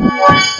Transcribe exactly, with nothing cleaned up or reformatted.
What?